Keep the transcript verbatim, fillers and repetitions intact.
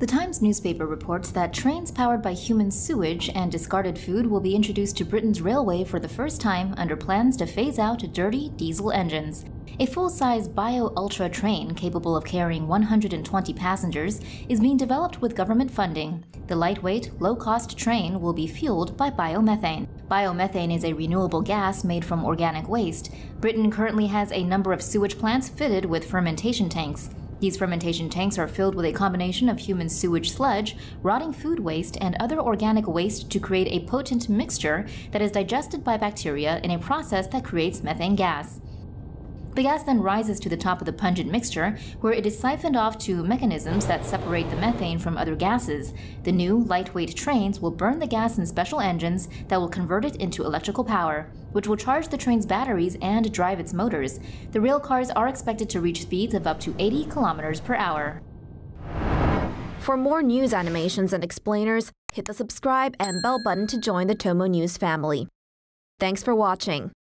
The Times newspaper reports that trains powered by human sewage and discarded food will be introduced to Britain's railway for the first time under plans to phase out dirty diesel engines. A full-size Bio-Ultra train capable of carrying one hundred twenty passengers is being developed with government funding. The lightweight, low-cost train will be fueled by biomethane. Biomethane is a renewable gas made from organic waste. Britain currently has a number of sewage plants fitted with fermentation tanks. These fermentation tanks are filled with a combination of human sewage sludge, rotting food waste, and other organic waste to create a potent mixture that is digested by bacteria in a process that creates methane gas. The gas then rises to the top of the pungent mixture, where it is siphoned off to mechanisms that separate the methane from other gases. The new, lightweight trains will burn the gas in special engines that will convert it into electrical power, which will charge the train's batteries and drive its motors. The rail cars are expected to reach speeds of up to eighty kilometers per hour. For more news animations and explainers, hit the subscribe and bell button to join the Tomo News family. Thanks for watching.